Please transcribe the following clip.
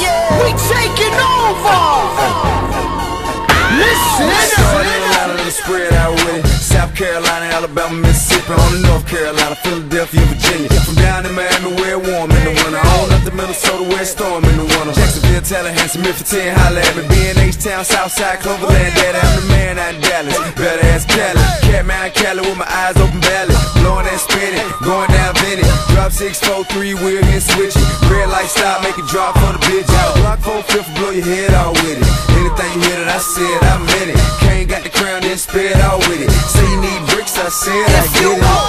Yeah. We taking over. Listen, Atlanta, spread out with it. South Carolina, Alabama, Mississippi, on to North Carolina, Philadelphia, Virginia. From down in Miami, where it's warm in the winter, all up to Minnesota, where it's storm in the winter. Jacksonville, Tallahassee, Memphis, Ten, holla at me. B&H Town, Southside, Cloverland, Daddy, I'm the man out in Dallas. Better ass Cali, Catman Cali, with my eyes open, valley, blowing and spinning, going down Vinny. Drop 6, 4, 3, we're here switching. Red light stop, make it drop for the bitch out. Block 4, 5, blow your head out with it. Anything you hear that I said, I meant it. Kane got the crown, then spit out with it. Say you need bricks, I said I get it.